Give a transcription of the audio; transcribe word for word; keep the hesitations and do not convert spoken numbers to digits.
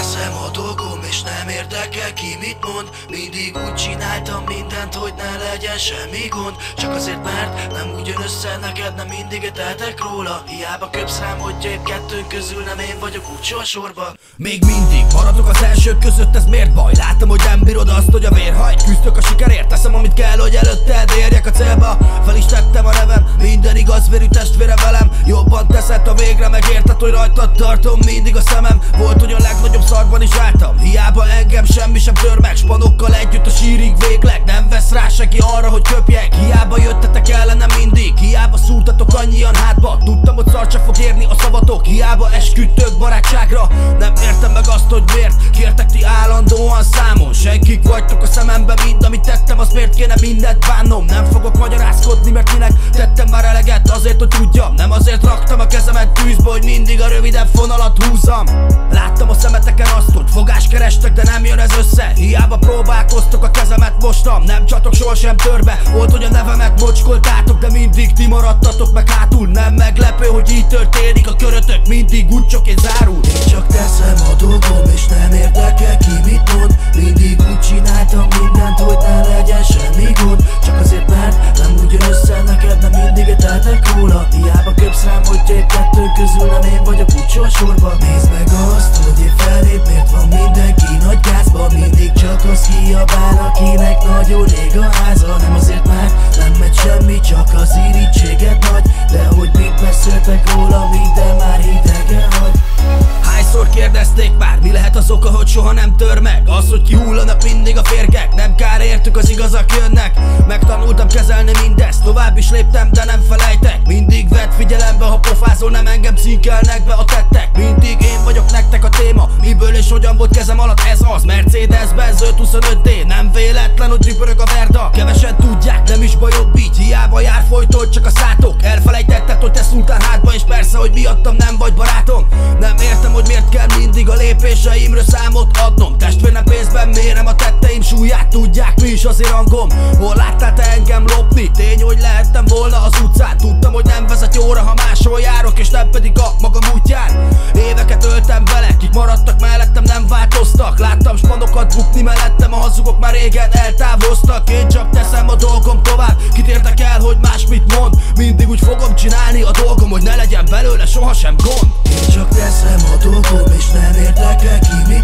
teszem a dolgom, és nem érdekel ki mit mond. Mindig úgy csináltam mindent, hogy ne legyen semmi gond. Csak azért, mert nem úgy jön össze neked, nem mindig eteltek róla. Hiába köpsz rám, hogy épp kettőnk közül nem én vagyok úgy a sorban. Még mindig maradok az elsők között, ez miért baj? Láttam, hogy nem bírod azt, hogy a vér hajt. Küzdök a sikerért, teszem amit kell, hogy előtted érjek a célba. Fel is tettem a nevem, minden igazvérű testvére velem. Jobban teszed, ha végre megérted, hogy rajtad tartom mindig a szemem. Volt, hogy a legnagyobb szarban is álltam, hiába engem semmi sem tör meg. Spanokkal együtt a sírig végleg, nem vesz rá senki arra, hogy köpjek. Hiába jöttetek ellenem mindig, hiába szúrtatok annyian hátba. Tudtam, hogy szar csak fog érni a szavatok, hiába esküdtök barátságra. Nem értem meg azt, hogy miért kértek ti állandóan számon. Senkik vagytok a szememben, mind amit tettem, az miért kéne mindent bánnom. Nem fogok magyarázkodni, mert minek tettem már eleget, azért, hogy tudjam. Nem azért raktam a kezemet tűzbe, hogy mindig a röviden fonalat húzzam. Láttam a szemeteken azt, hogy fogást kerestek, de nem jön ez össze. Hiába próbálkoztok a kezemet mostam, nem csatok sohasem törbe. Volt, hogy a nevemet mocskoltátok, de mindig ti maradtatok meg hátul. Nem meglepő, hogy így történik a körötök, mindig úgy csak én zárul. Én csak teszem a dolgom, és nem érdekel ki mit mond. Mindig úgy csináltam mindent, hogy ne legyen semmi gond. Csak azért, mert nem úgy jön össze neked, nem mindig eteltek róla. Hiába köpsz rám, hogy épp kettő közül nem én vagyok úgy soha sorba. Nézd meg azt, hogy én felép, miért van mindenki nagy gázban. Mindig csak az kiabál, akinek nagyon ég a háza. Nem azért, már nem megy semmi, csak az irítséged nagy. De hogy mit beszéltek róla, minden már hidegen hagy. Hányszor kérdezték már, mi lehet az oka, hogy soha nem tör meg? Az, hogy kihullanak mindig a férgek, nem kár értük, az igazak jönnek. Megtanultam kezelni mindezt, tovább is léptem, de nem felejtek. Mindig vedd figyelembe, ha pofázol, nem engem cinkelnek be a tettek. Mindig én vagyok nektek a téma, miből és hogyan volt kezem alatt, ez az Mercedes-Benz öt huszonöt D. Nem véletlen, hogy ripörög a verda, kevesen tudják, nem is bajok így. Hiába jár folyton csak a szátok, elfelejtetted, hogy te szúrtál hátba, és persze, hogy miattam nem vagy barátom. Nem értem, hogy miért kell mindig a lépéseimről számot adnom. Testvérem, pénzben mérem a tetteim súlyát, tudják mi is az én rangom. Hol láttál te engem lopni? Tény, hogy lehettem volna az utcán. Tudtam, hogy nem vezet jóra, ha máshol járok, és nem pedig a magam útján. Éveket öltem vele, kik maradtak mellettem, nem változtak. Láttam spanokat bukni mellettem, a hazugok már régen eltávoztak. Én csak teszem a dolgom tovább, kit érdekel, hogy más mit mond. Mindig úgy fogom csinálni a dolgom, hogy ne legyen belőle sohasem gond. Én csak teszem a dolgom, és nem érdekel ki mi